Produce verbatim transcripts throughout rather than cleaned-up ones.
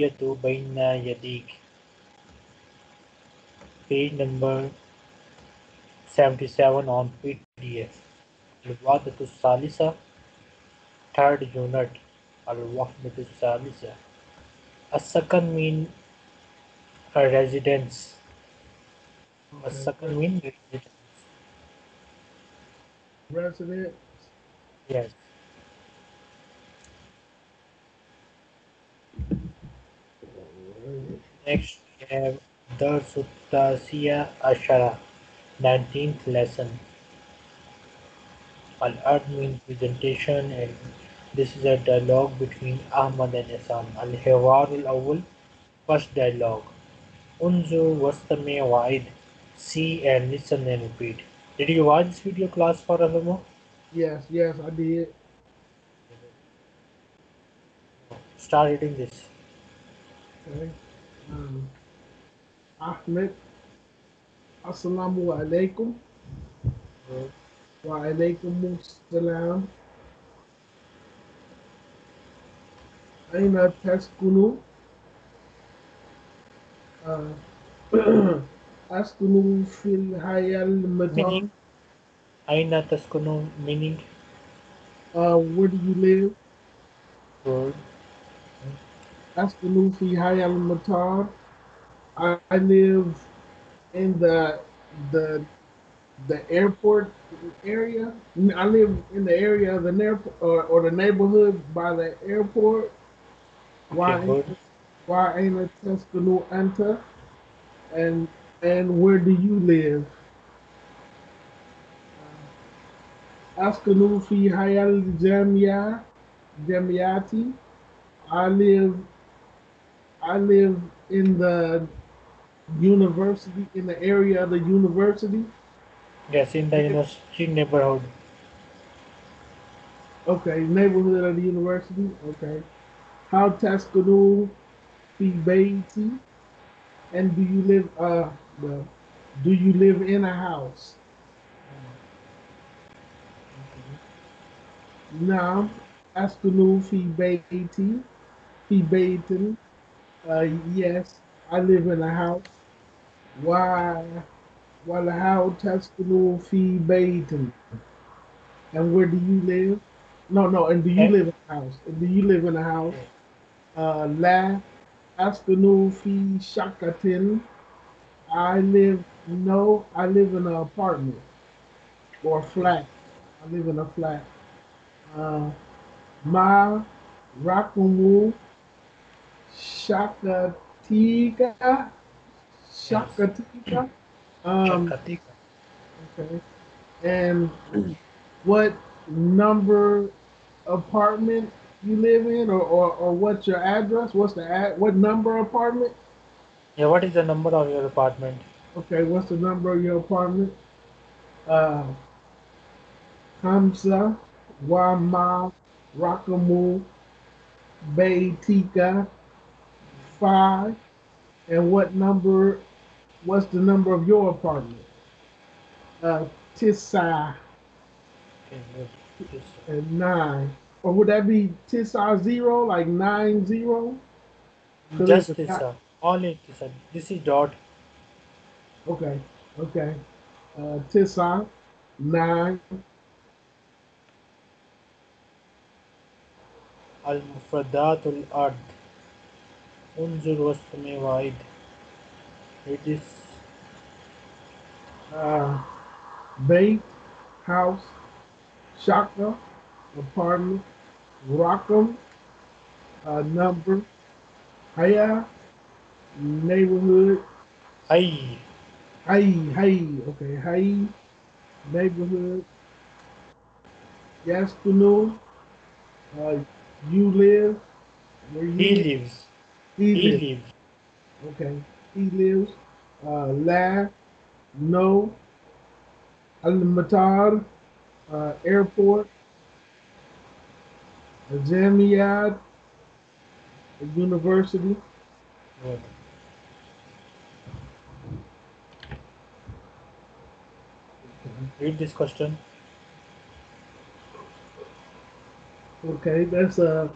Yatu Baina Yadik, page number seventy-seven on P D F. Al-Mufaddat Salisa, third unit. Al-Mufaddat Salisa. As-Sakan mean a residence. As-Sakan mean residence. Residence. Yes. Next we have Dars Sutta Siya Ashara, nineteenth lesson. Al-Ard means presentation, and this is a dialogue between Ahmad and Isam. Al-Hawar al Awul, first dialogue. Unzu wastame wa'id, see and listen and repeat. Did you watch this video class for Alamo? Yes, yes, I did. Start reading this. Okay. Um, Ahmad, Assalamu alaykum. Okay. Wa alaykumus salam. Ayna taskunu. Askun fi hil hayal Ayna taskunu meaning? Uh, where do you live? Good. Ask Nufi Hayal Matar. I live in the the the airport area. I live in the area of the airport or, or the neighborhood by the airport. Why why ain't a Taskunu Anta? And and where do you live? Ask Nufi Hayal Jamia Jamiati. I live I live in the university, in the area of the university. Yes, in the university neighborhood. Okay, neighborhood of the university. Okay. How Taskunu fee baity, and do you live uh well, do you live in a house? Okay. Now Taskunu fee baity. He bathed him. Uh, yes, I live in a house. Why? Well, how Taskunu fee baity? And where do you live? No, no. And do you live in a house? And do you live in a house? Uh, La Taskunu fi Shakatin. I live. No, I live in an apartment or flat. I live in a flat. Uh, Ma Rakumu Shaka Tika. Shaka Tika. Um, okay. And what number apartment you live in, or, or, or what's your address? What's the ad what number apartment? Yeah, what is the number of your apartment? Okay, what's the number of your apartment? Uh, Hamsa, Wama Rakamu Baitika five, and what number? What's the number of your apartment? Uh, Tissa, okay, and nine, or would that be Tissa zero, like nine zero? Just Tissa, only Tissa. This is dot. Okay, okay. Uh, Tissa nine. Al Mufradatul Ard. Unzur wastame wa'id. It is uh, Bait, house, Shaka, apartment, Rakam, uh, number, Haya, neighborhood. Hay. Hay, Hay, okay, Hay, neighborhood. Yaskunu, uh, you live where you he live. lives. He, he lives. lives. Okay. He lives. Uh, La, no. Al Matar, uh, airport. Jamiyad, university. Okay. Read this question. Okay, that's a uh,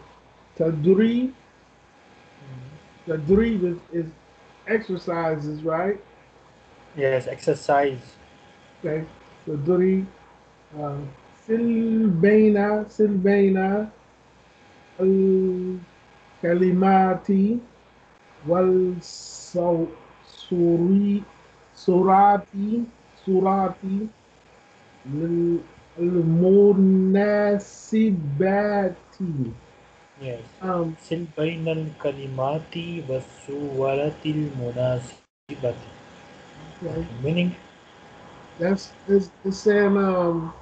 Taduri. The durid is, is exercises, right? Yes, exercise. Okay, so durid. Uh, Silbaina, Silbaina, Al Kalimati, Wal Suru Surati, Surati, Lil Murna Sibati. Yes. Um, Sin bainal Kalimati, wasu waratil Munasibati. Okay. Meaning? That's it's, it's saying um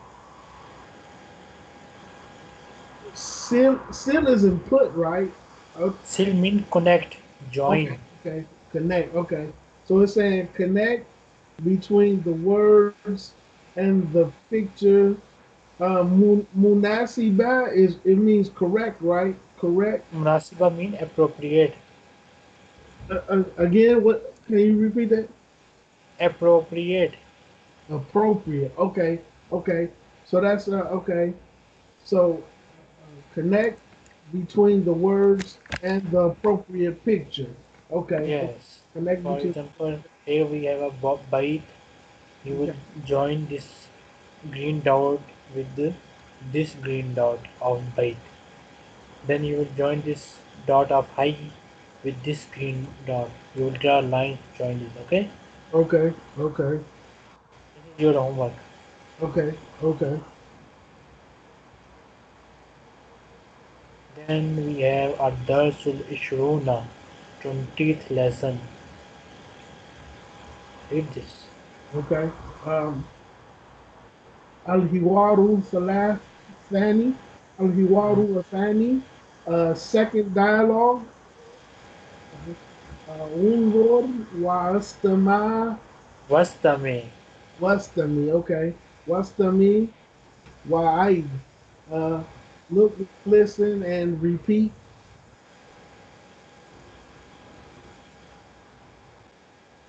Sil sil is input, right? Okay. Sil mean connect, join. Okay. Okay, connect. Okay, so it's saying connect between the words and the picture. Uh, mun munasiba is it means correct, right? Correct. Munasiba mean appropriate. Uh, uh, again, what can you repeat that? Appropriate. Appropriate. Okay. Okay. So that's uh, okay. So. Connect between the words and the appropriate picture. Okay. Yes. Connect For example, here we have a bob bite. You would okay. join this green dot with the, this green dot of bite. Then you would join this dot of high with this green dot. You would draw a line, join this. Okay. Okay. Okay. This is your homework. Okay. Okay. Then we have our Darsul Ishruna, twentieth lesson. Read this. Okay. Um, Al-Hawaru Thani, Al-Hawaru Thani, uh, second dialogue. Unzur Wastama. Wastami. Wastami, okay. Wastami Wa'id. Uh, Look, listen, and repeat.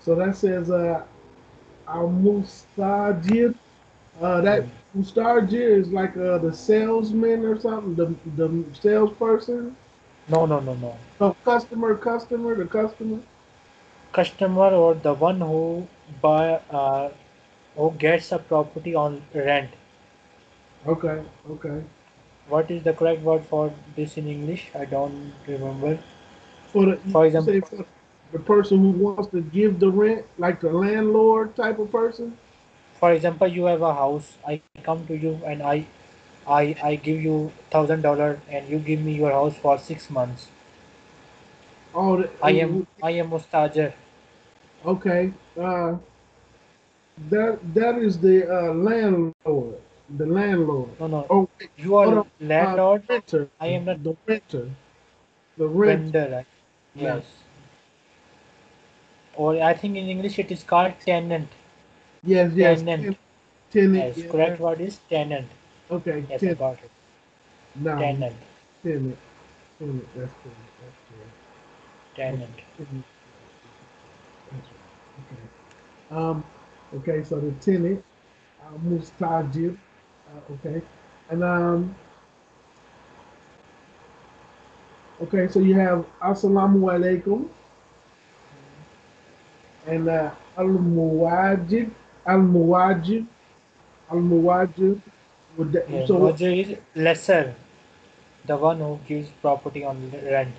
So that says, uh, al-mustajir. Uh, that mustajir is like uh, the salesman or something, the the salesperson. No, no, no, no. So customer, customer, the customer. Customer or the one who buy, uh, who gets a property on rent. Okay. Okay. What is the correct word for this in English? I don't remember. For, the, for example, for the person who wants to give the rent, like the landlord type of person. For example, you have a house. I come to you and I, I, I give you thousand dollars and you give me your house for six months. Oh, the, I am I am mustajir. Okay, uh, that that is the uh, landlord. The landlord. No, no. Oh, you are oh, no. landlord. Uh, renter. I am not the renter. The renter. Vendor, right? Yes. Yeah. Or I think in English it is called tenant. Yes, yes. Tenant. Tenant. Yes. Yes. Correct word is tenant. Okay. Yes, tenant. Got it. No. Tenant. Tenant. Tenant. That's tenant. That's tenant. Tenant. Tenant. That's right. Okay. Um. Okay. So the tenant. Uh, mustajib. Uh, okay, and um, okay, so you have Assalamu alaykum and uh, Al-Muwajib, Al-Muwajib, Al-Muwajib. Yeah, so Muwajib is lesser, the one who gives property on rent,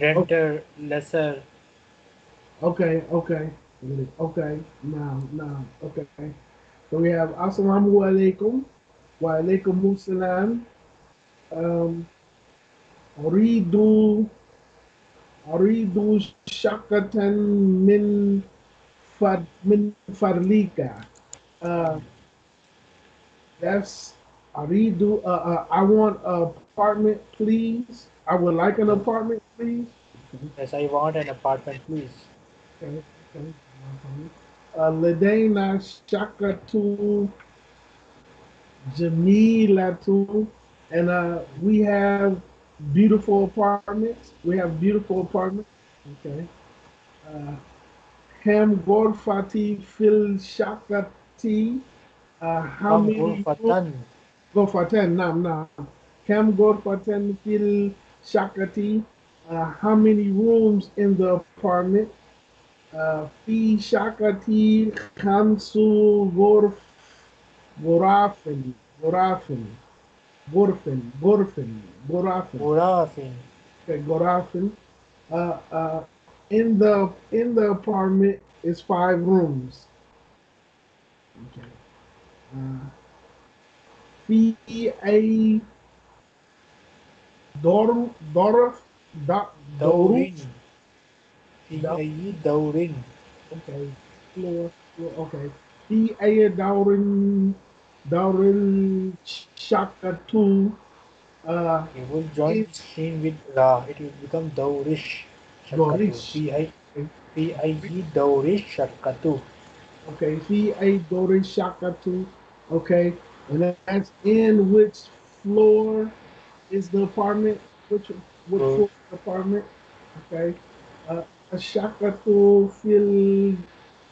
renter, okay. lesser. Okay, okay, okay, now, now, okay. So we have Assalamu alaykum. Wa alaykumus salam. Um, Uridu. Uridu Shakatan min fad min farlika. Uh, that's Uridu. Uh, uh, I want an apartment, please. I would like an apartment, please. Yes, I want an apartment, please. Okay, okay. Ladaina Shakatu Jamilatu, and uh, we have beautiful apartments. We have beautiful apartments. Okay. Ham Gorfati Fil Shakati. How many? Gorfatan. Gorfatan. Nam nam. Ham Gorfatan Fil Shakati. uh, how many rooms in the apartment, fi shakati kamsu gorf gorafin gorafin gorfin gorfin gorafin gorafin okay gorafin uh uh in the in the apartment is five rooms. Okay. Uh, Fi a Dor Dorf da Dorin. Fi a Dorin. Okay. Okay. Fi a Dorin Dorin Shakatu. Uh it will join in with Ra. It will become Dorish. Dorish. Fi a Dorish Shakatu. Okay, Fi a Dorish Shakatu. Okay. And that's in which floor is the apartment? Which which oh. floor is the apartment? Okay. Ashakatu fil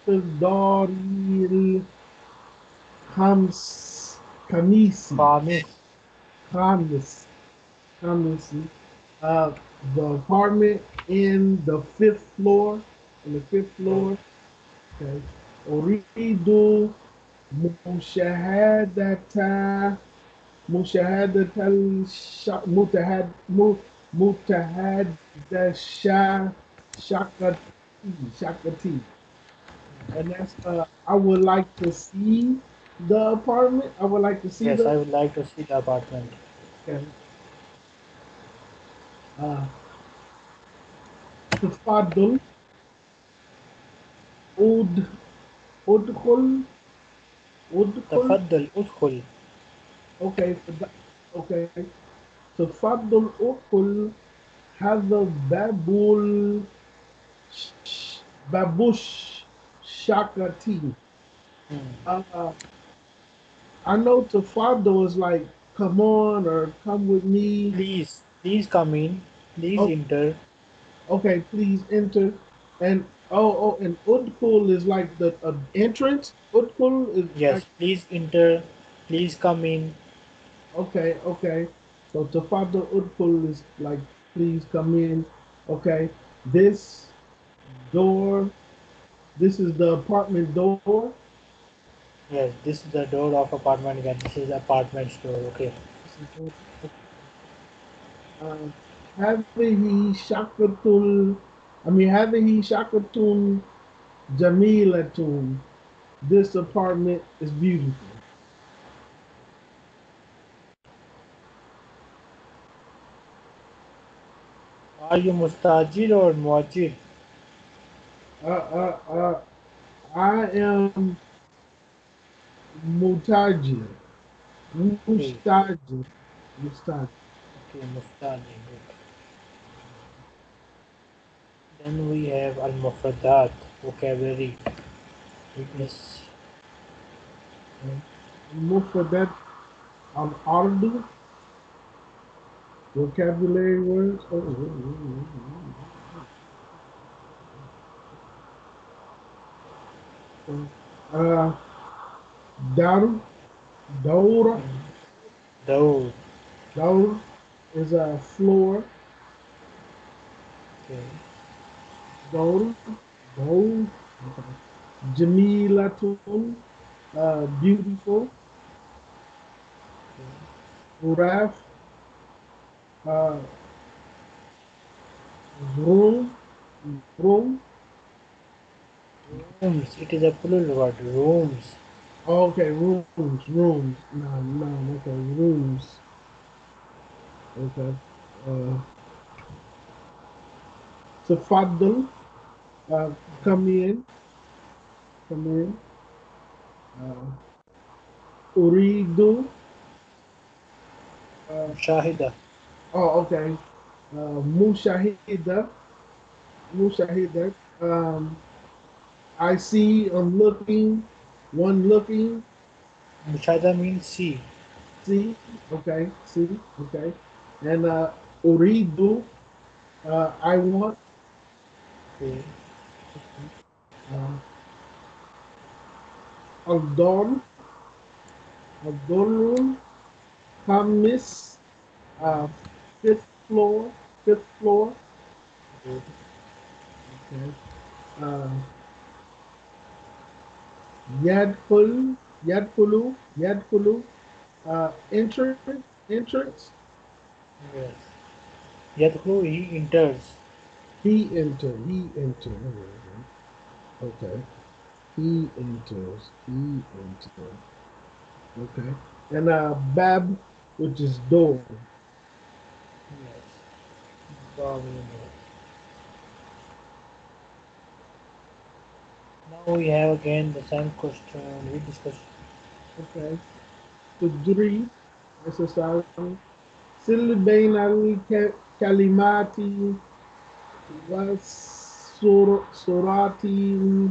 fil daril Hams Kamisi. Kamis. Kamis. Kamisi. Uh, the apartment in the fifth floor. In the fifth floor. Okay. Uridu Mushahidata Mushahadatal Shak Mutahad Mu Mutahada Shah Shakati Shakati. And that's uh I would like to see the apartment. I would like to see Yes, the, I would like to see the apartment. Okay. Uh Tafaddal Ud Udkhul Tafaddal udkhul. Okay, okay. Tafaddal udkhul hadha babul babush shakati. Uh, I know tafaddal is like come on or come with me. Please, please come in. Please oh. enter. Okay, please enter. And oh, oh, and udkhul is like the uh, entrance. Udkhul is yes. Like, please enter. Please come in. Okay, okay. So tafaddal udkhul is like please come in. Okay. This door. This is the apartment door. Yes, this is the door of apartment again. This is apartment door. Okay. Have he shakhtul. I mean, have he shakhtul jamilatun. This apartment is beautiful. Are you mustajir or muajir? Uh, uh, uh, I am mutajir. Mustajir. Okay. Mustajir. Okay, mustajir. Then we have Al Mufraddat vocabulary. Yes. Mufraddat al Ardu vocabulary words. Oh, oh, oh, oh, oh. Uh, Daru, Daura, Daur. Daur is a floor. Okay. Daur, Daur. Okay. Jamilatun, uh, beautiful. Uraf, uh, room, room. Rooms, it is a plural word, rooms. Okay, rooms, rooms. No, no, okay, rooms. Okay. Uh, Tafaddal, uh, come in. Come in. Uh, Uridu. Uh, Mushahida. Oh, okay. Uh, Mushahida. Mushahida. Um, I see, I'm looking, one looking. Mushahida means see. See, okay, see, okay. And uh, Uridu, uh, I want. Okay. Uh, Abdul, Abdul, Kamis, uh, fifth floor, fifth floor. Okay. Okay. Uh, Yadkul, Yadkulu, Yadkulu, uh, enter, entrance. Yes. Yadkulu, he enters. He enters, he enters. Okay. He enters, he enters. Okay. And uh, Bab, which is door. Yes. Bab. Now we have again the same question we discussed. Okay. Tudri, necessary. Sil bainal Kalimati, wasu waratil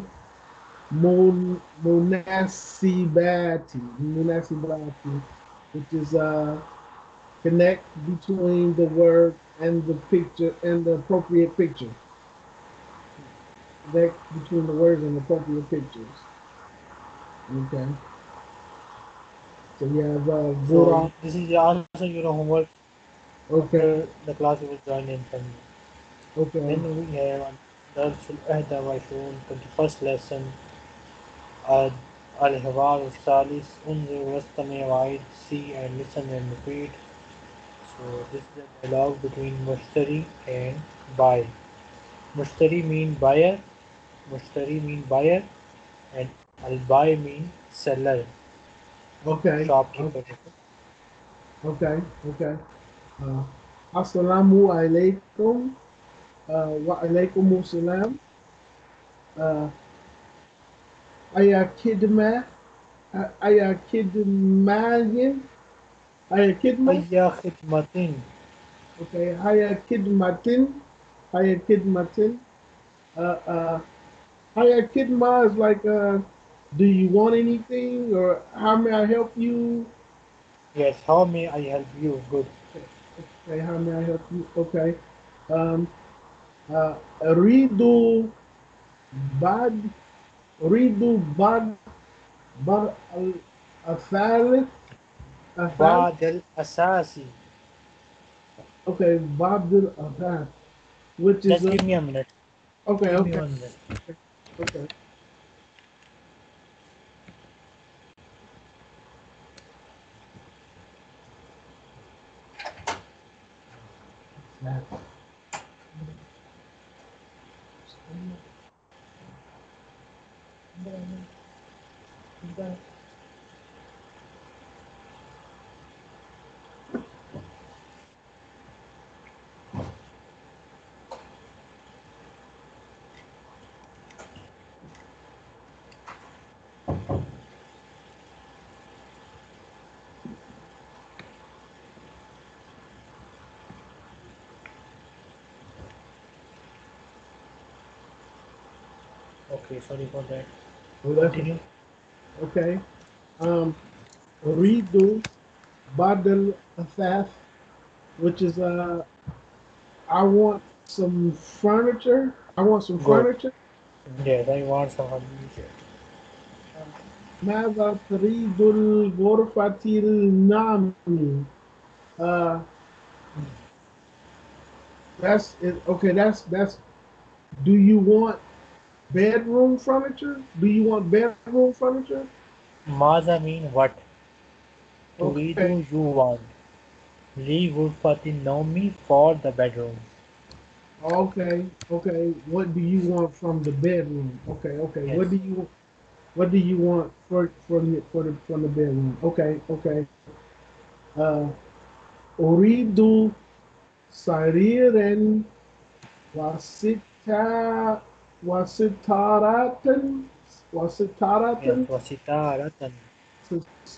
Munasibati, Munasibati, which is a connect between the word and the picture and the appropriate picture. Connect between the words and the appropriate pictures. Okay. So you have uh, so this is also your homework. Okay. The class you will join in from. Okay. Then we have Dars Sutta Siya Ashara, lesson. Al-Hawar al Awul, unzur, see and listen and repeat. So this is the dialogue between Mushtari and buyer. Mushtari mean buyer, Mushtari mean buyer, and al-buy mean seller. Okay. Shopkeeper. Okay. Okay. Uh, Assalamu alaykum. Uh, Wa alaykumus salam. Uh, Ayakidma, Ayakidmahin, Ayakidma, Ayakidmatin. Okay, Ayakidmatin, Ayakidmatin. Uh, uh, Ayakidma is like, uh, do you want anything, or how may I help you? Yes, how may I help you? Good. Okay, how may I help you? Okay. Um, uh, Uridu bad. Uridu bad bad al athal bad al asasi. Okay, bad al athal, which is. Just give me a minute. Okay, okay. Okay. Okay. Okay. That. Okay, sorry for that. Continue. Okay. Um, Uridu Badal Athaf, which is uh, I want some furniture. I want some Good. furniture. Yeah, they want some furniture. Mada Tridul Gorfatil Nami. Uh, that's it. Okay, that's that's. Do you want bedroom furniture? Do you want bedroom furniture? Maza mean what? Okay. Uridu, you want. Li Gurfati Naumi, for the bedroom. Okay, okay. What do you want from the bedroom? Okay, okay. Yes. What do you what do you want for from the for the from the bedroom? Okay, okay. Uh Uridu Sariren Wasita Wasitaratan, Wasitaratan, Wasitaratan,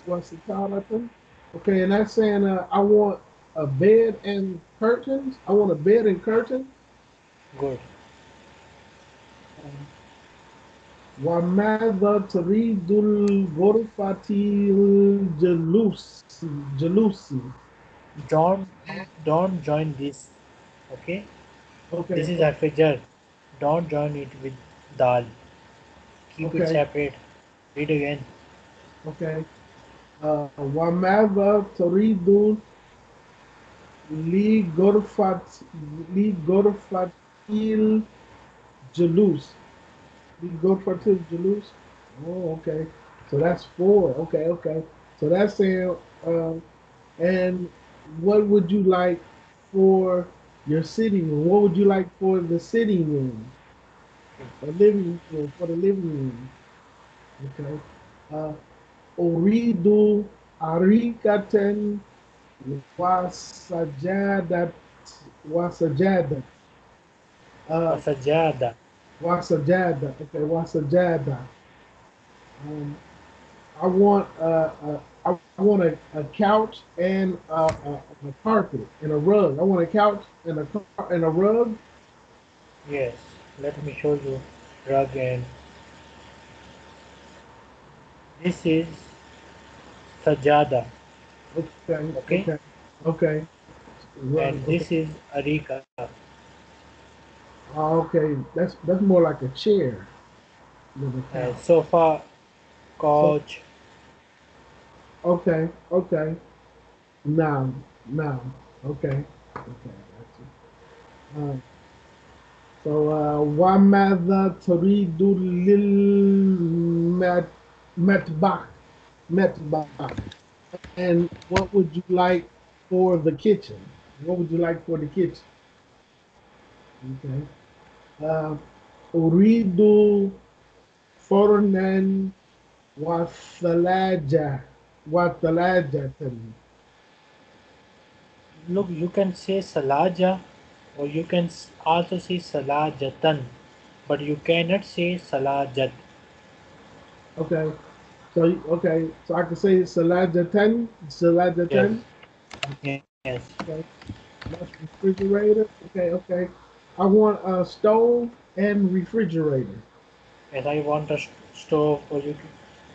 Wasitaratan. Okay, and that's saying uh, I want a bed and curtains. I want a bed and curtain. Good. Wamada Taridul Gorfatil Jalusi, Jalusi. Don't, don't join this. Okay. Okay. This is a figure. Don't join it with dal. Keep okay. it separate. Read again. Okay. Wama Turidu Li Gorfat Li Gorfat feel jalous. We can go for till jalous. Oh, okay. So that's four. Okay, okay. So that's saying, um, and what would you like for your sitting room? What would you like for the sitting room? The living room, for the living room. Okay. Uh, Uridu arikatan wasajadat wasajada. Uh, wasajada. Wasajada. Okay, wasajada. Um, I want uh, a, I want a, a couch and a, a, a carpet and a rug. I want a couch and a and a rug. Yes, let me show you rug and. This is sajada. Okay. Okay. Okay. Okay. Right. And this okay. is arika. Oh, okay. That's that's more like a chair. Uh, sofa, couch. So, okay. Okay. Now, now. Okay. Okay. Uh, so, wamada turidu lil Matbah, matbah, and what would you like for the kitchen? What would you like for the kitchen? Okay. Uridu fornan wasalaja wasalajatan. Look, you can say salaja, or you can also say salajatan, but you cannot say salajat. Okay, so okay, so I can say salajatan, salajatan. Yes. Yes. Okay. That's refrigerator. Okay, okay. I want a stove and refrigerator. Yes, I want a stove, or you.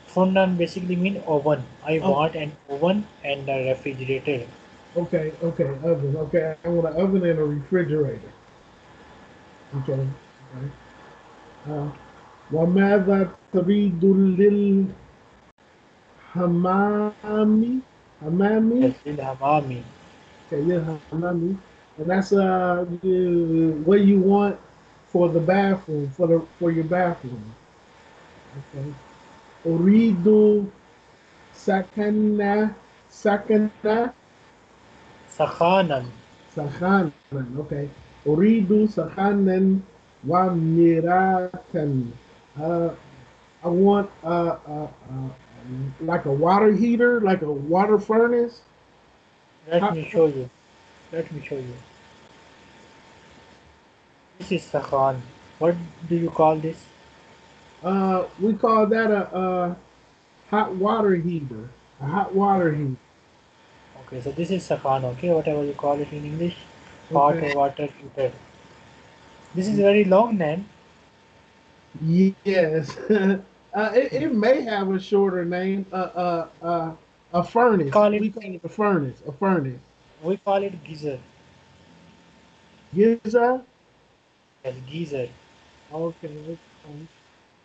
Furnan basically mean oven. I oh. want an oven and a refrigerator. Okay, okay, oven. Okay, I want an oven and a refrigerator. Okay. Okay. Uh, وَمَاذَا تَرِيدُ لِلْحَمَامِ Hamami? Hamami. Okay, Hamami. And that's uh, what you want for the bathroom, for the for your bathroom. Okay. Uridu sakana sakana sakhanan. Sakhanan, okay. Uridu sakhanan wa miratan. Uh, I want uh, uh, uh, like a water heater, like a water furnace. Let How me show you. Let me show you. This is sakhan. What do you call this? Uh, we call that a, a hot water heater. A hot water heater. Okay, so this is sakhan. Okay, whatever you call it in English, hot okay. water heater. This is a very long name. Yes, uh, it, it may have a shorter name. Uh, uh, uh, a furnace. We call it, we call it a furnace. A furnace. We call it geyser. Geyser. Yes, geyser. Okay.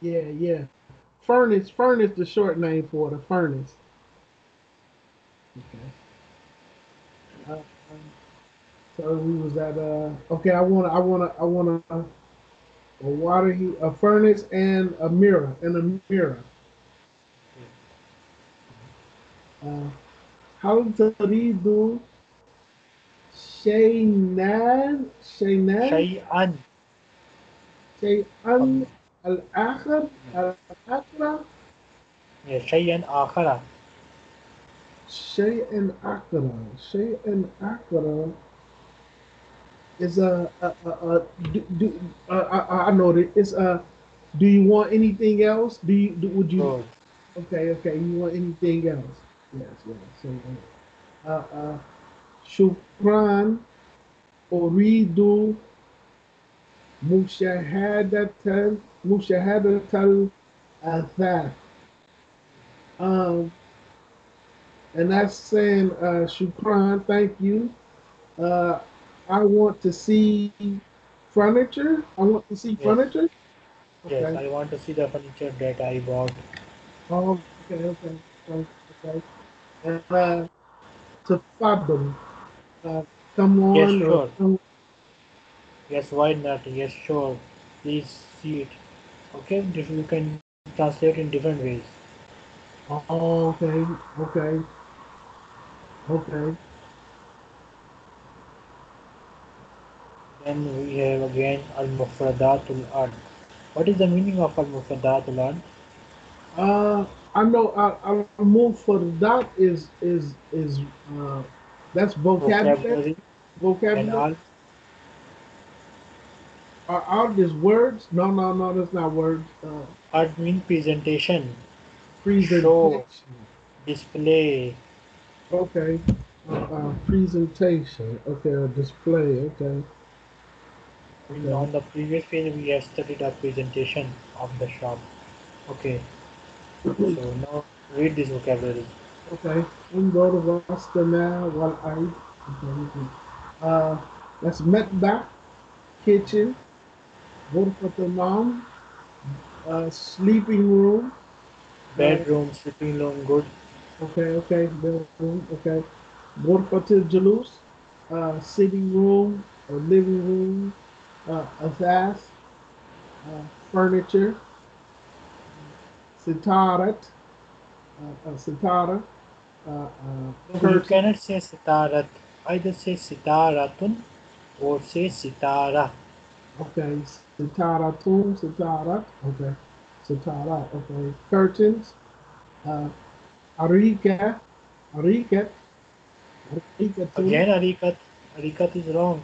Yeah, yeah. Furnace. Furnace. The short name for the furnace. Okay. Uh, so we was at. Uh, okay, I wanna. I wanna. I wanna. Uh, A water heat, a furnace, and a mirror, and a mirror. How taridu shaynan shaynan shay'an shay'an al-akhir al-akhira. Yeah, shay'an akhira. Shay'an akhira. Shay'an akhira. Is a, a, a, a do, do, uh, I, I know that it's a. Do you want anything else? Do you do, would you? Oh. Okay, okay. You want anything else? Yes, yes. So, uh, uh, shukran uridu mushahadatal mushahadatal athar. Um, and that's saying uh, shukran, thank you. Uh. I want to see furniture. I want to see yes. furniture. Okay. Yes, I want to see the furniture that I bought. Oh, okay, okay, okay. okay. And uh, tafaddal, uh, come on. Yes, sure. Come. yes, why not, yes, sure, please see it. Okay, this we can translate in different ways. Oh, okay, okay, okay. Then we have again Al Mufradatul. What is the meaning of Al Mufradatul? Uh, I know Al Mufraddat is is is uh, that's vocabulary. Vocabulary. Are art is words? No, no, no, that's not words. Uh, art means presentation, presentation, show, display. Okay, uh, uh, presentation. Okay, or display. Okay. Okay. On the previous page, we have studied a presentation of the shop. Okay. So now read this vocabulary. Okay. We go to Vastana, one eye. Uh, that's Metba, kitchen, Burfatamam, uh, sleeping room, bedroom, sleeping room, good. Okay, okay, bedroom, okay. Burfatil Jalus, uh, sitting room, or living room. Uh, Athas, uh, furniture, sitarat, uh, uh, sitara. Uh, uh, no, you cannot say sitarat. Either say sitaratun or say sitara. Okay, sitaratun, sitarat. Okay, sitara. Okay, curtains. Uh, arika, arikat, arikat. Again, arikat. Arikat is wrong.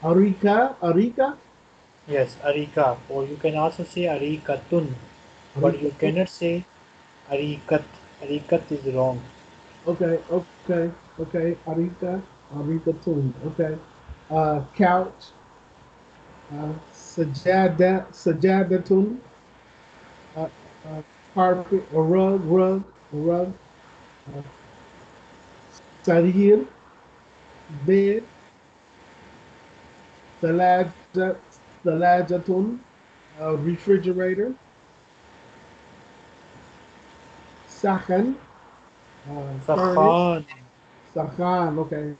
Arika, Arika? Yes, Arika. Or you can also say Arikatun. But you cannot say Arikat. Arikat is wrong. Okay, okay, okay. Arika, Arikatun. Okay. Uh, couch. Uh, sajada, Sajadatun. Uh, uh, carpet, a rug, rug, rug. Uh, sarir, bed. Thalajatun, uh, refrigerator. Sakhan, uh, Sakhan. Sakhan, okay.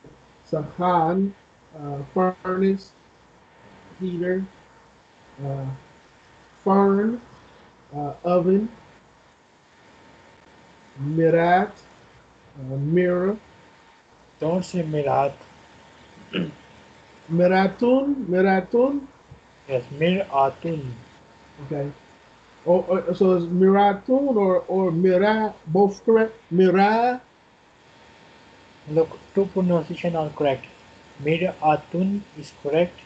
Sakhan, uh, furnace, heater, uh, fern, uh, oven, mirat, uh, mirror. Don't say mirat. Miratun, Miratun. Yes, Miratun. Okay. Oh, oh, so it's Miratun or or Mira, both correct. Mira. Look, two pronunciations are correct. Miratun is correct.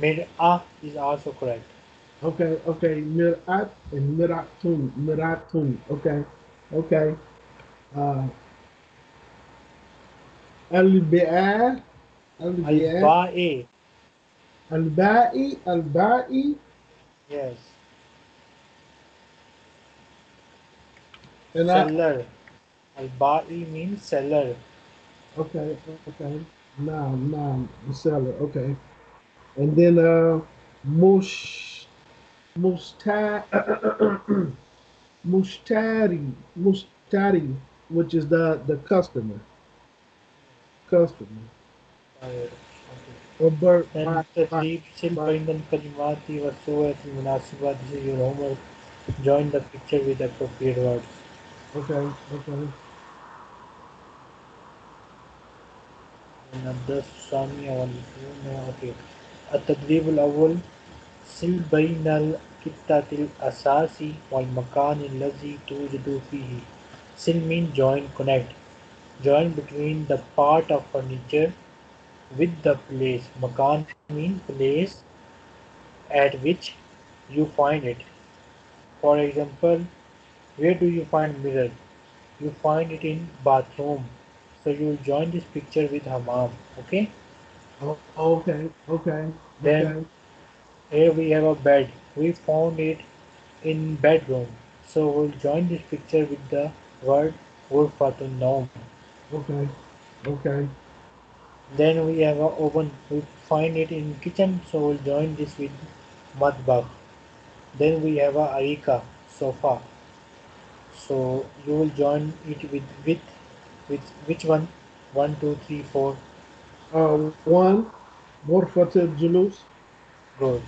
Mira is also correct. Okay, okay. Mirat and Miratun, Miratun. Okay, okay. Uh, Al-Bi'ah. Al-Ba'i. Al-Ba'i, Al-Ba'i. Yes. And seller. Al-Ba'i means seller. Okay, okay. Now, now, the seller, okay. And then, uh, Mush, Mushta, Mushtari, Mushtari, which is the, the customer. Customer. Over the Sin bainal Kalimati, wasu waratil Munasibati. This is your homework. Join the picture with appropriate words. Okay, okay. Another Sami or okay. Al Awul, Silbaina Kittatil Asasi, wal Makan in Lazi Turidu fihi. Sil means join, connect. Join between the part of furniture with the place. Makan means place at which you find it. For example, where do you find mirror? You find it in bathroom. So you join this picture with hammam. Okay? Oh, okay, okay. Then okay. Here we have a bed. We found it in bedroom. So we'll join this picture with the word ghurfatun nawm. Okay, okay. Then we have an oven. We find it in kitchen, so we'll join this with madbakh. Then we have a arika, sofa. So you will join it with with with which one? One, two, three, four. um, one, Ghurfatul Julus. Good.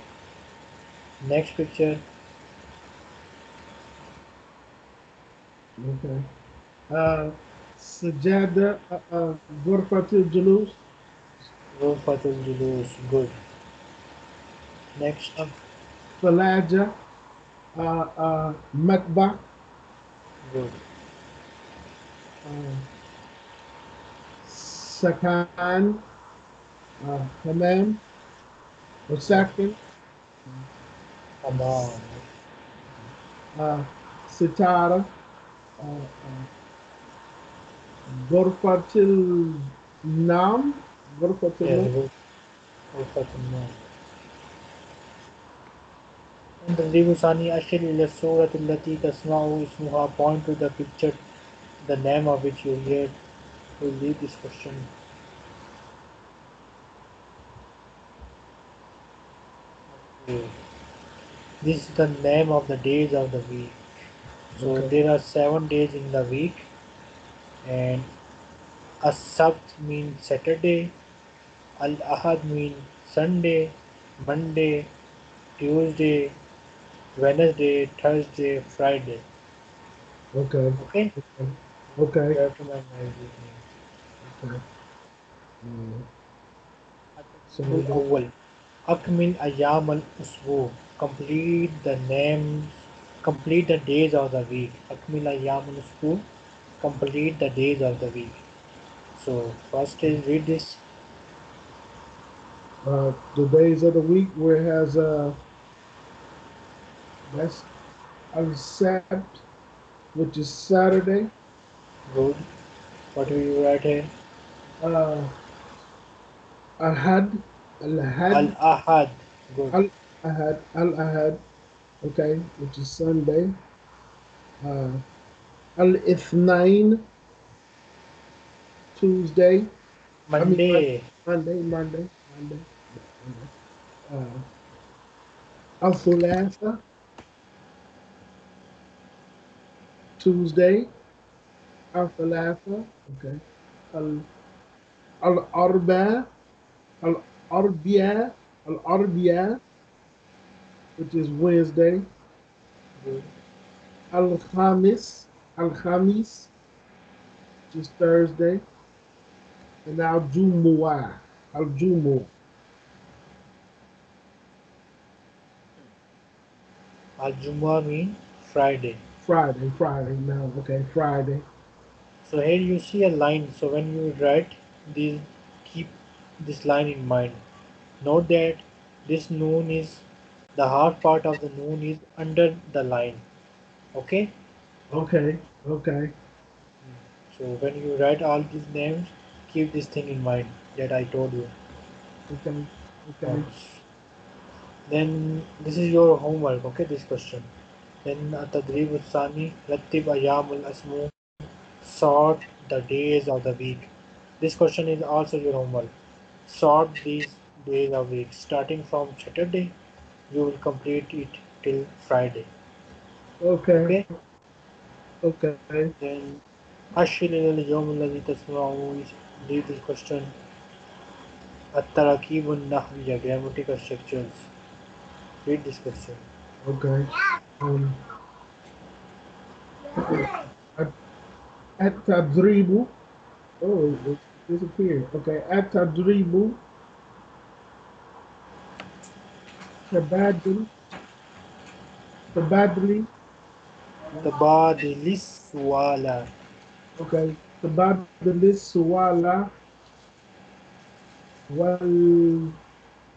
Next picture. Okay. Uh, Sajada, Ghurfatul Julus. Ghurfatul Julus. Good. Next. Falaja, uh, uh, Makba. Good. Uh, Sakan, uh, Hammam, or Sakin, Hammam, uh, Sitara, uh, uh, Ghurfatul Nam, Ghurfatul Nam. And the Livusani Ashir ila Surat Allati Tasma'u Ismuha, point to the picture, the name of which you hear. We'll leave this question. Okay. This is the name of the days of the week. So okay. There are seven days in the week, and As-Sabt means Saturday, Al-Ahad means Sunday, Monday, Tuesday, Wednesday, Thursday, Friday. Okay. Okay. Okay. You have to memorize these names. Okay. Mm. So awal. Akmin ayam al usbu. Complete the names. Complete the days of the week. Akmin ayam al usbu. Complete the days of the week. So first is read this. Uh, the days of the week where it has uh that's al-sabt, which is Saturday. Good. What do you write here? Uh, Ahad. Al-Ahad. Al-Ahad. Good. Al-Ahad. Al-Ahad. Okay, which is Sunday. Uh, Al-Ithnain. Tuesday. Monday. I mean, Monday. Monday. Monday. Monday. Uh, Al-Thulatha. Tuesday. Al-Thalatha, okay. Al-Arba, Al-Arbia, Al-Arbia, which is Wednesday. Good. Al-Khamis, Al-Khamis, which is Thursday. And Al-Jumu'ah, Al-Jumu'ah. Al-Jumu'ah means Friday. Friday, Friday, now, okay, Friday. So here you see a line. So when you write this, keep this line in mind. Note that this noon is, the half part of the noon is under the line. Okay? Okay. Okay. So when you write all these names, keep this thing in mind that I told you. Okay. Okay. Then this is your homework. Okay, this question. Then At-Tadrib Al-Sani, Rattib Ayyam Al-Asmu. Sort the days of the week. This question is also your homework. Sort these days of week. Starting from Saturday, you will complete it till Friday. Okay. Okay. Okay. Then Ashilil al-Yawm alladhi tasma'u, read this question. At-Tarakib al-Nahwiya, grammatical structures. Read this question. Okay. Um, okay. At-Tadribu. Oh, it disappeared. Okay. At-Tadribu. Tabadli. Tabadli. Tabadli suwala. Okay. Tabadli suwala. Wal.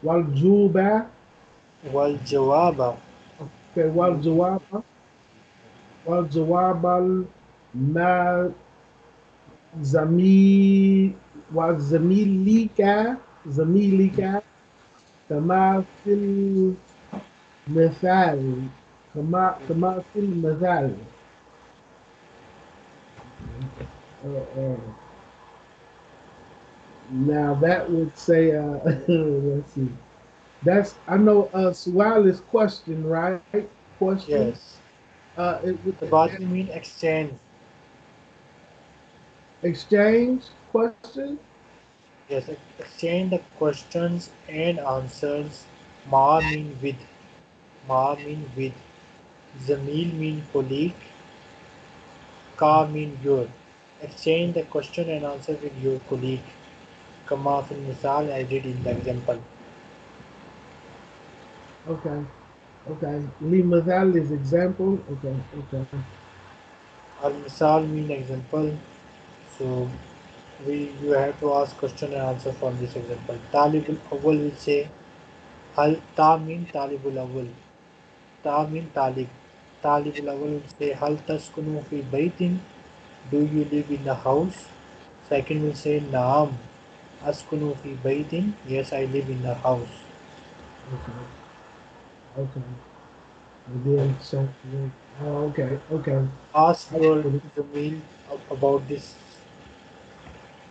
Waljuba. Waljawaba. Okay. Waljawaba. Waljawabal. Ma Zami was Zamilika Zamilika Kama fil Methal Kama Kama fil Methal Now that would say uh let's see. That's I know uh Suwala's question, right? Question. Yes. Uh it would about mean exchange. Exchange question? Yes, exchange the questions and answers. Ma mean with. Ma mean with. Zamil mean colleague. Ka mean your. Exchange the question and answer with your colleague. Kama fil misal, I did in the example. Okay. Okay. Li misal is example. Okay. Okay. Al misal mean example. So we you have to ask question and answer from this example. Talibul Awal will say Hal Ta mean Talibul Awal. Ta mean Talib. Talibul Awal will say Hal Taskunu fi baitin? Do you live in a house? Second will say Naam. Askunu fi baitin? Yes, I live in a house. Okay. Okay. Again, so, oh, okay, okay. Ask your Jamil about this.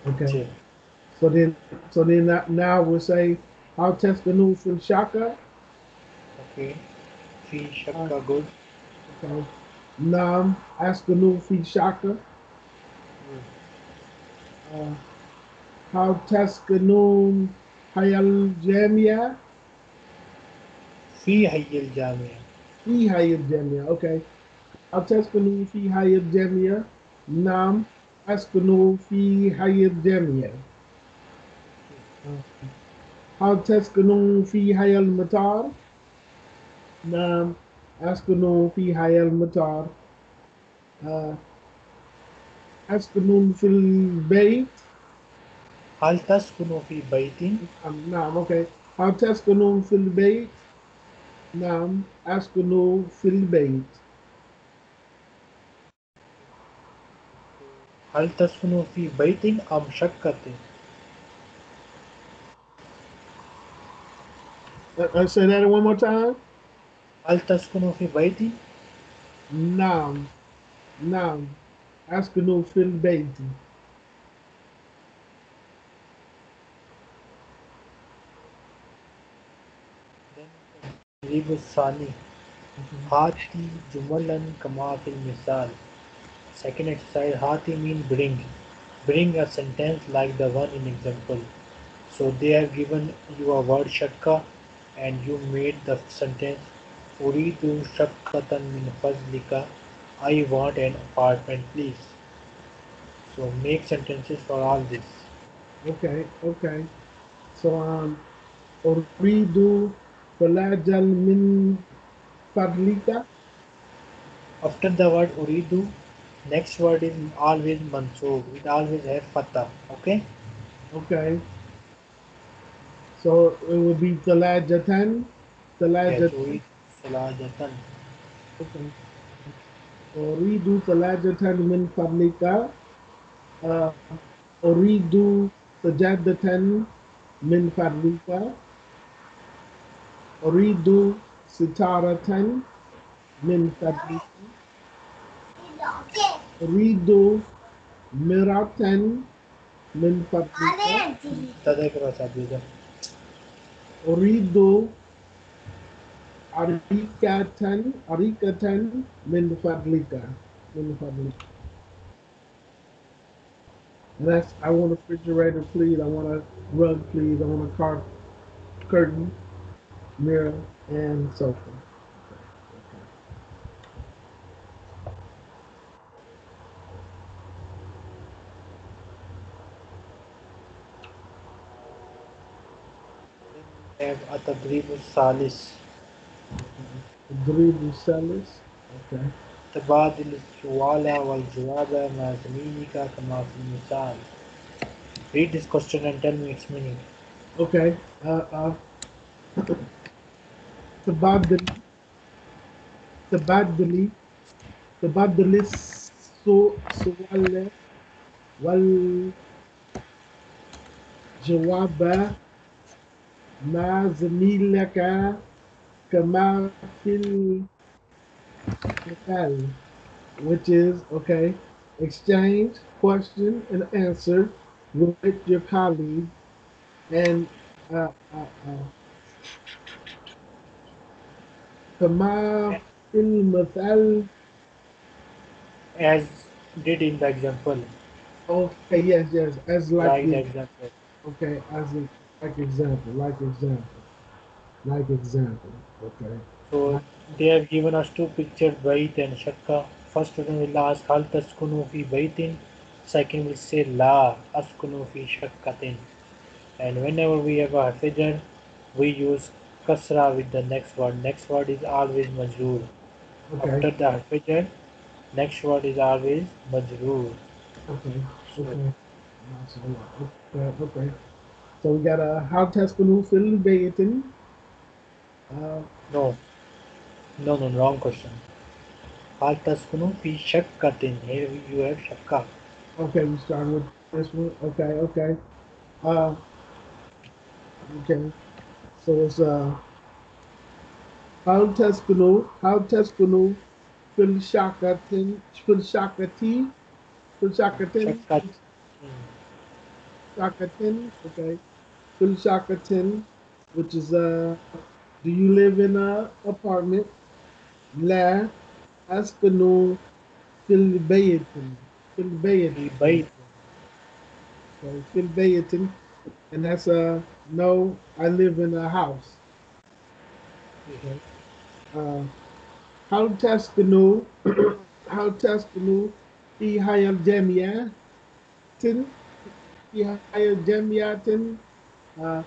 Okay. So then, so then now we'll say, how Taskunu fil Shaka? Okay. Fi Shaka, good. Okay. Naam, Askunu fi Shaka. How Taskunu Hayal Jamia? Fi Hayal Jamia. Fi Hayal Jamia, okay. How Taskunu fi Hayal Jamia? Naam. Taskunu fee hayal jamia. How taskunu fee hayal matar? Naam, askunu fee hayal matar. Askunu fil bayt? Hal taskunu fee baytin? Naam, okay. How taskunu fil bayt? Naam, askunu fil bayt. Hal taskunu fi baitin am shakkatin? I'll say that one more time. Hal taskunu fi baitin? Naam. Naam. Askunu fil baitin. Then Ribu Sani. Hati jumalan kama fil misal. Second exercise, Hati mean bring. Bring a sentence like the one in example. So they have given you a word shakka and you made the sentence Uridu shakkatan min fazlika. I want an apartment, please. So make sentences for all this. Okay, okay. So um Uridu falajan min fadlika. After the word Uridu, next word is always mansoob. It always has fatah. Okay? Okay. So it will be talajatan. Talajatan. Talajatan. Okay. Uridu talajatan min fadlika. Uridu sajadatan min fadlika. Uridu sitaratan min fadlika. Uridu miratan min fadlika. Tadakra sabida. Uridu arikatan arikatan min fadlika. Min fadlika. And that's, I want a refrigerator, please. I want a rug, please. I want a car, curtain, mirror, and so forth. Tadribu Salis. Tadribu Salis. Okay. Tabadil Suwala wal Jawaba Mazminika Kama fil Misal. Read this question and tell me its meaning. Okay. Uh, uh. Tabadil. Tabadili. Tabadili Suwala wal Jawaba. Ma zamilaka kama fil misal, which is okay. Exchange question and answer with your colleague, and uh, uh, uh. kama fil misal, as did in the example. Okay. Yes. Yes. As like, like the example. Okay, as in, like example, like example, like example, okay. So they have given us two pictures, Bait and Shakka. First student will ask, Hal Taskunu fee baitin? Second will say, La Taskunu fi Shakatin. And whenever we have a hafidjar, we use kasra with the next word. Next word is always majroor. Okay. After the hafidjar, next word is always majroor. Okay, okay. Okay, okay. So we got a Hal Taskunu fil baitin. Uh, no, no, no, wrong question. Hal Taskunu fi Shakatin. Here you have Shakka. Okay, we start with this one. Okay, okay. Uh, okay. So it's uh, Hal Taskunu, Hal Taskunu fil Shakatin, fil Shakati, fil Shakatin, Shakatin. Okay, fil Shakatin, which is uh, do you live in a apartment? La Askunu fil Bayatin. Fil Bayatin. So fil Bayatin, and that's a no. I live in a house. Okay. Uh, Hal Taskunu, Hal Taskunu fi hayal jamia, tin fi hayal jamia tin. Not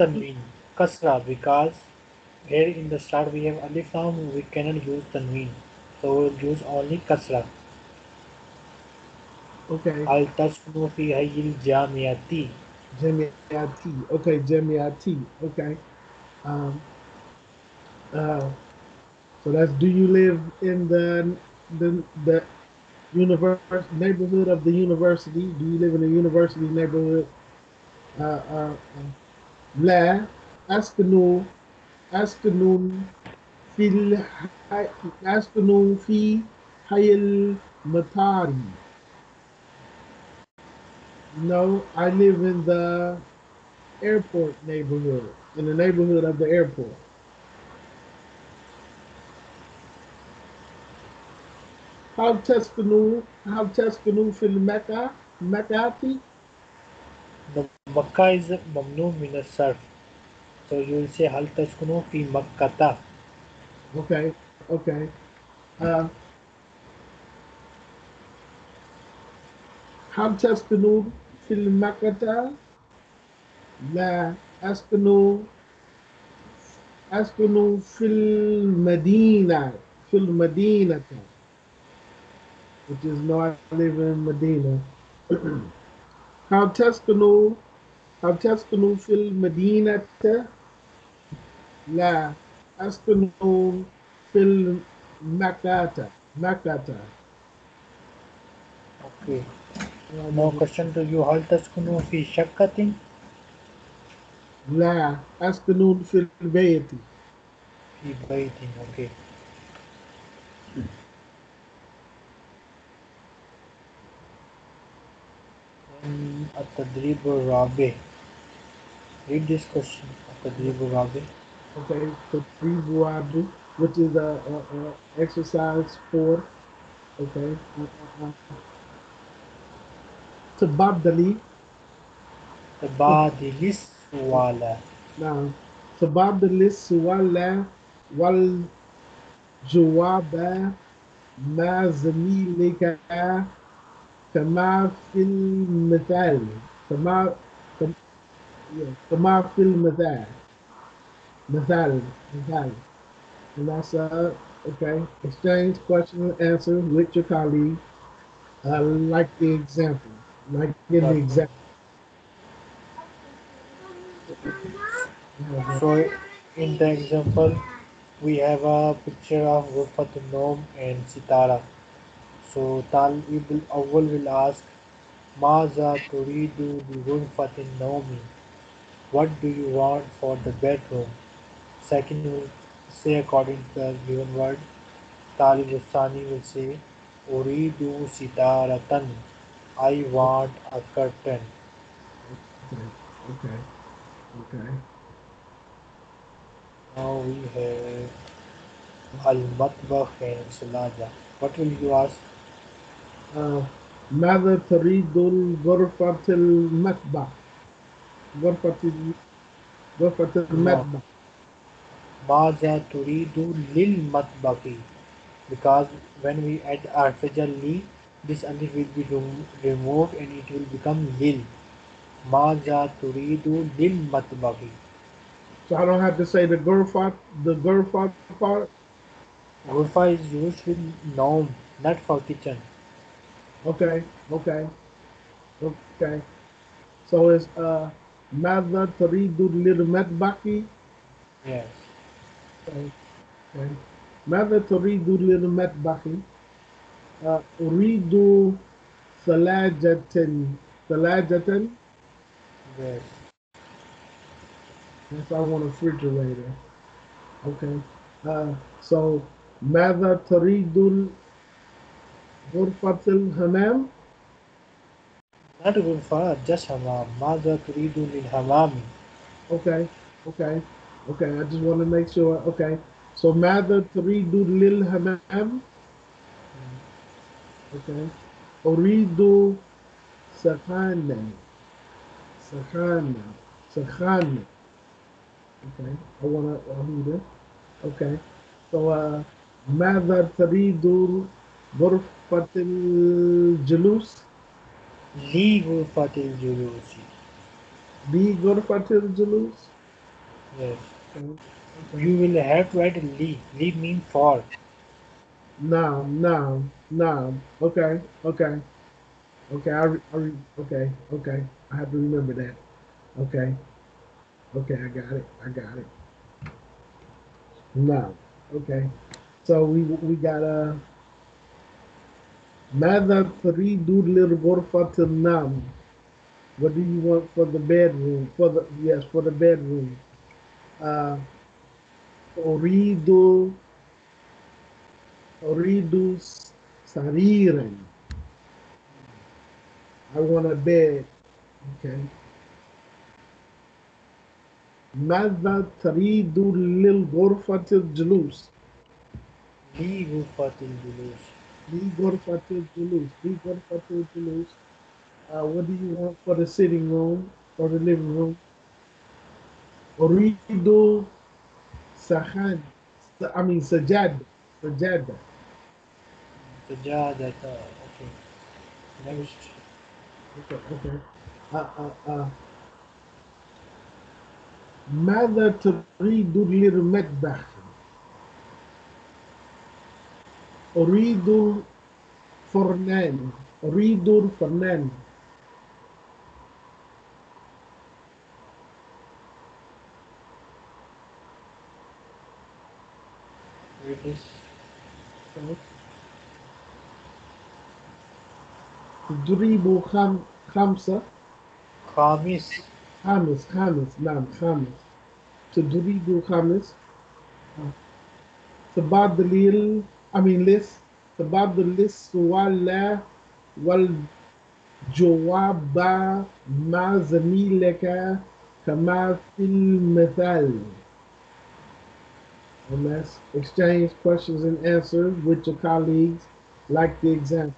tanween, kasra, because here in the start we have alif lam, we cannot use tanween, so we will use only kasra. Okay. Hal Taskunu fi hayal jamiati. Jamiati, okay, Jamiati, okay. Um, uh, so that's do you live in the the the universe neighborhood of the university? Do you live in a university neighborhood? Uh, uh, La Askunu Askunu fil Askunu fi hayal matari. No, I live in the airport neighborhood, in the neighborhood of the airport. Hal Taskunu, Hal Taskunu fil Mecca, Meccati? The Mecca is mamnu min as-sarf. So you will say Hal Taskunu fi Makkata. Okay, okay. Uh, Hal Taskunu fil Makkata? La Askunu Askunu fil Medina, fil Medina, which is no, I live in Medina. Hal Taskunu, Hal Taskunu fil Medina? La Askunu fil Makkata, Makkata. Okay. More question to you. Hal Taskunu fi Shakatin? La Askunu fil Bayti. Fi Bayti, okay. At-Tadrib al-Rabi. Read this question. At-Tadrib al-Rabi. Okay. At-Tadrib al-Rabi, which is a, a, a exercise for. Okay. Tabaddali. Tabaddalis suwala. Now, tabaddalis suwala wal jawaba ma zamilika kama fil mithal. Kama kama fil mithal. Mithal. Mithal. And that's uh, okay. Exchange question and answer with your colleague. Uh, like the example. Like in the example. So in the example, we have a picture of Ghurfatul Nom and Sitara. So Talib al Awul will ask, Maza Turidu bi Ghurfatul Nomi? What do you want for the bedroom? Second will say according to the given word. Talib al-Thani will say, Uridu Sitaratan. I want a curtain. Okay, okay, okay. Now we have Al-Matbakh and Salaja. What will you ask? Mada taridul ghurfatil matbakh. غرفة المطبخ. ماذا تريد للمطبخ? Because when we add artificial li, this alif will be removed and it will become lil. Maza turidu lil matbaqi. So I don't have to say the gurfa, the gurfa part? Gurfa is used with noun, not for kitchen. Okay, okay, okay. So it's uh, maza turidu lil matbaqi? Yes. Okay, okay. ماذا تريد للمطبخ؟ أريد ثلاجة ثلاجة. Yes. Yes, I want a refrigerator. Okay. Uh, so ماذا تريد غرفة الحمام؟ Not غرفة, just حمام. ماذا تريد للحمام؟ Okay. Okay. Okay. I just want to make sure. Okay. So ماذا تريد للحمام؟ Okay. أريد سخانة سخانة سخانة. Okay. I wanna read it. Okay. So uh, ماذا تريد غرفة الجلوس؟ لي غرفة الجلوس. لي غرفة الجلوس. Yes. Okay. You will have to add li. Li means for. No, no, no. Okay, okay. Okay, I, re I re okay, okay. I have to remember that. Okay. Okay, I got it. I got it. No. Okay. So we we got a ماذا تريد للغرفة النوم? What do you want for the bedroom? For the yes, for the bedroom. Uh أريد أريد سريرا. I want a bed. Okay. ماذا تريد للغرفة الجلوس؟ لغرفة الجلوس. لغرفة الجلوس. لغرفة الجلوس. Uh, what do you want for the sitting room or the living room? أريد Sahan, I mean sajad, sajada. Sajada, okay. Next. Okay, okay. Uh, uh, uh. ماذا تريد للمطبخ؟ أريد فرنان. أريد فرنان. Yes. Okay. تدريب خم خمسة. خامس. خامس خامس نعم خامس. تدريب خامس. تبادل ال I mean list. تبادل السؤال والجواب مع زميلك كما في المثال. And let's exchange questions and answers with your colleagues, like the example,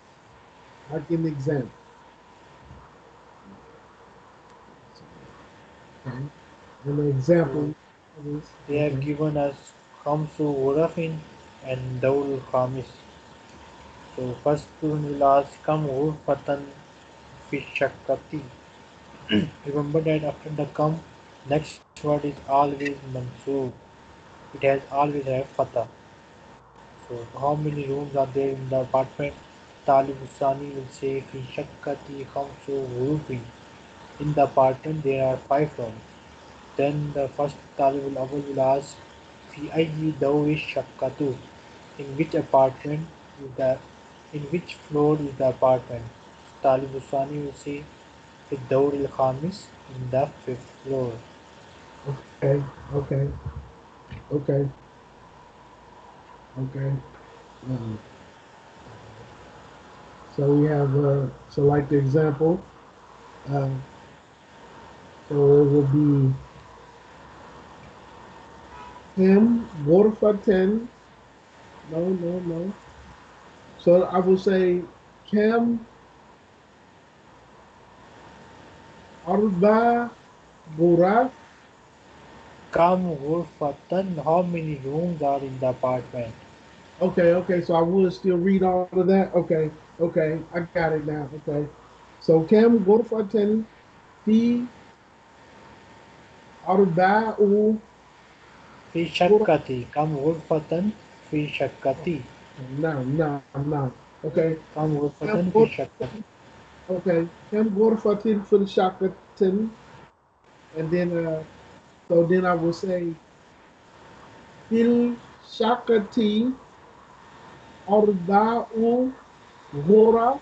like in the example. Okay. And the example is, they have okay. given us Hamsu Urafin and Daul Kamis. So first student will ask Kam Urfatan fi Shakati. Remember that after the Kam, next word is always Mansub. It has always have fatah. So how many rooms are there in the apartment? Talib Usani will say fi shakkati khamsu hurufin. In the apartment there are five rooms. Then the first Talib al Awul will ask fi ayyi dawish shakkatu. In which apartment is the in which floor is the apartment? Talib Usani will say fi dawr al khamis, in the fifth floor. Okay, okay. Okay. Okay. Um, so we have, uh, so like the example, uh, so it will be him, Gorfatan. No, no, no. So I will say, Kam Arba Bura. Kam ghurfatan. How many rooms are in the apartment? Okay, okay. So I will still read all of that. Okay, okay. I got it now. Okay. So kam ghurfatan fi arba'u fi shakati. Kam ghurfatan fi shakati. No, no, no. Okay. Kam ghurfatan fi shakati. Okay. Kam ghurfatan fi shakatin. And then, uh, so then I will say, fil shakati arba'u ghuraf.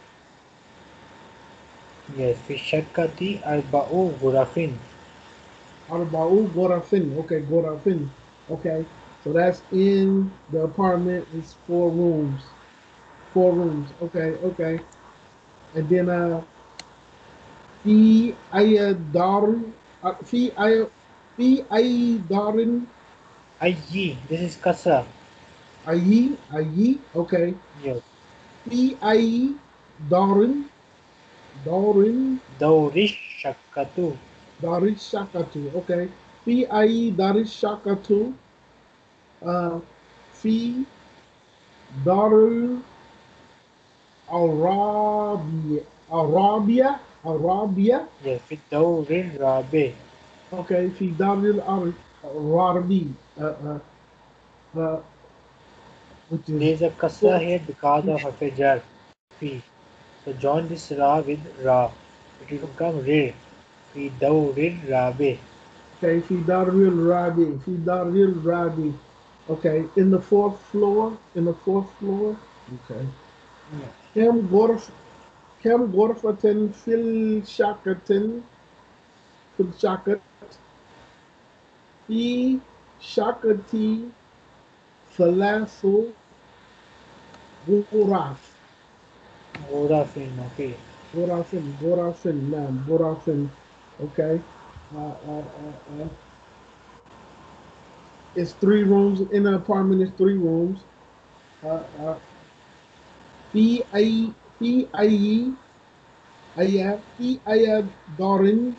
Yes, fil shakati arba'u ghurafin. Arba'u ghurafin. Okay, ghurafin. Okay, so that's in the apartment. It's four rooms. Four rooms. Okay, okay. And then, uh, fi ayadar. Uh, fi ay fi ay darin ayyi. This is kasra. Ayyi ayyi. Okay. Yes. Fi ay darin darin. Dorish shakatu. Dorish shakatu. Okay. Fi ay dorish shakatu. Uh, fi darul arabia arabia. Arabia. Yes, fi dawrin rabi. Okay, fi dawrin rabi. Uh, uh, uh, there is a kasra here because of a fajar. Fi. So join this ra with ra. It will become rir. Fi dawrin rabi. Okay, fi dawrin rabi. Fi dawrin rabi. Okay, in the fourth floor. In the fourth floor. Okay. Kam ghurf. Kam ghurfatin fil shakatin fil shakat fi shakati thalathu ghuraf. Ghurafin, okay. Ghurafin, ghurafin, ma'am, ghurafin, okay. Uh, uh, uh, uh. It's three rooms, in an apartment it's three rooms. Uh, uh. Fi ay Fi ayyi ayya fi ayya darin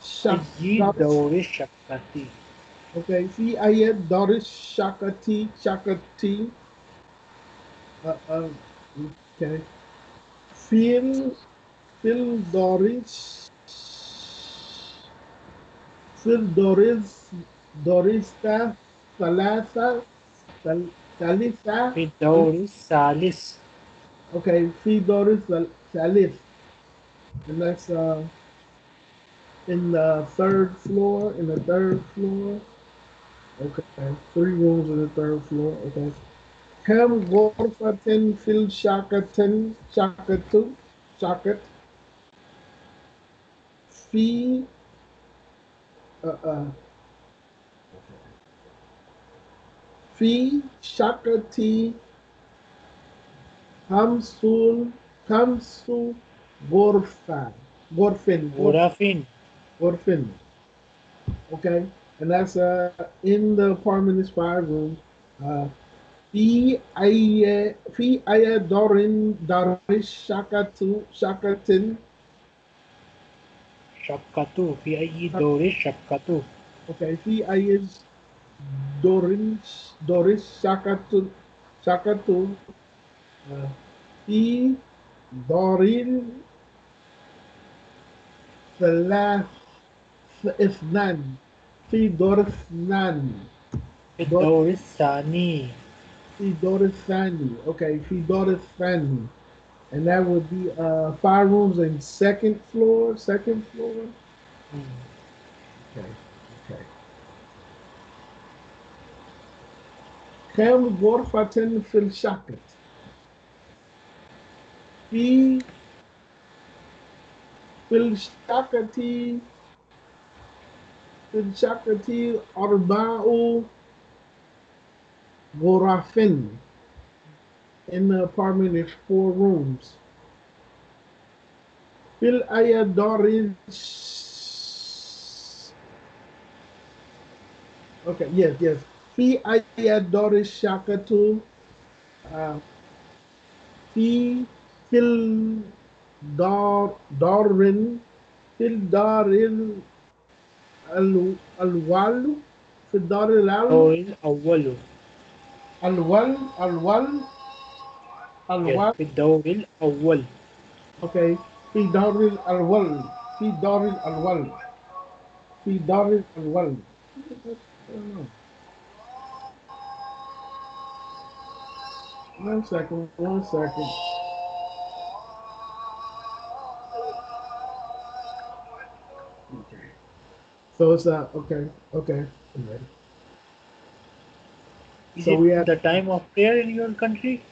shakati. Okay, fi ayya dorish shakati shakati. Uh, uh, okay. Fil fil dorish fil doris dorista salasa sal salisa. Fi doris salis. Okay, fi doris salif. And that's uh, in the third floor, in the third floor. Okay, three rooms in the third floor. Okay. Kam ghurfatin fil shakatin shakatu shakat. Fi uh uh fi shakati Hamsul, Hamsu, Gorfan, Gorfin, Gorfin, Gorfin. Okay, and that's uh in the apartment is five room. Uh, fi ay fi ay darin darish shakatu shakatin. Shakatu fi ay dorish shakatu. Okay, fi ay dorish dorish shakatu shakatu. Fi darin thalath ithnan. Fi dorithnan. Fi dorithani. Fi dorithani. Okay, fi dorithani. And that would be uh, five rooms in second floor. Second floor. Mm. Okay, okay. Kam ghurfatin fil shakat. Fi fil shakati fil shakati arba'u ghurafin. In the apartment is four rooms. Fil ayadari. Okay, yes, yes. Fi ayadari shakatu. Uh, fi Fil dar darin, fil daril الوال في الدار الأول أو الأول الوال الوال الوال في الدار الأول. Okay. في الدار الأول في الدار الأول في الدار الأول. One second. One second. So it's that okay, okay. okay. Is so it we had the time of prayer in your country?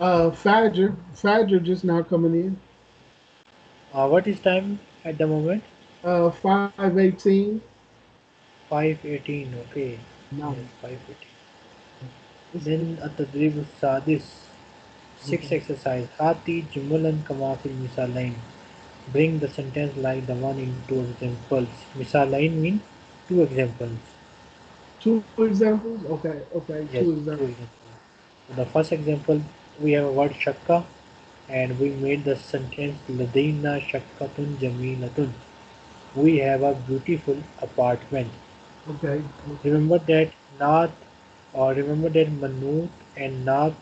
Uh, Fajr, Fajr just now coming in. Uh, what is time at the moment? Uh, five eighteen. Five eighteen, okay. Now yes, five eighteen. Then at the Tadrib Sadis, six mm-hmm. exercise. Hati Jumulan Kamafil Misalain. Bring the sentence like the one in two examples. Misalain mean two examples. Two examples? Okay, okay, yes, two examples. Two. The first example, we have a word shakka and we made the sentence Ladaina Shakatun Jamilatun. We have a beautiful apartment. Okay. okay. Remember that Nath or remember that Manut and Nath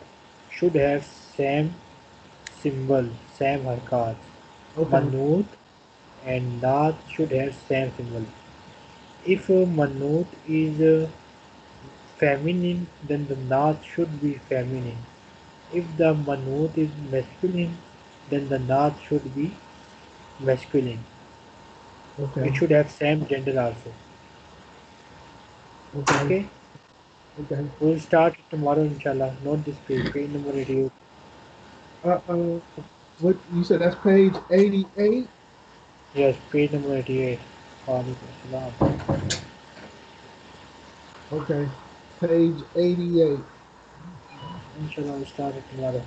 should have same symbol, same harkat. Okay. Manut and Nath should have same symbol. If uh, Manut is uh, feminine, then the Nath should be feminine. If the Manut is masculine, then the Nath should be masculine. Okay. It should have same gender also. Okay. Okay. okay. We'll start tomorrow, inshallah. Not this page. Page number eighty-eight. Uh oh. What you said? That's page eighty-eight. Yes, page number eighty-eight. Okay, page eighty-eight. Inshallah, we start it tomorrow.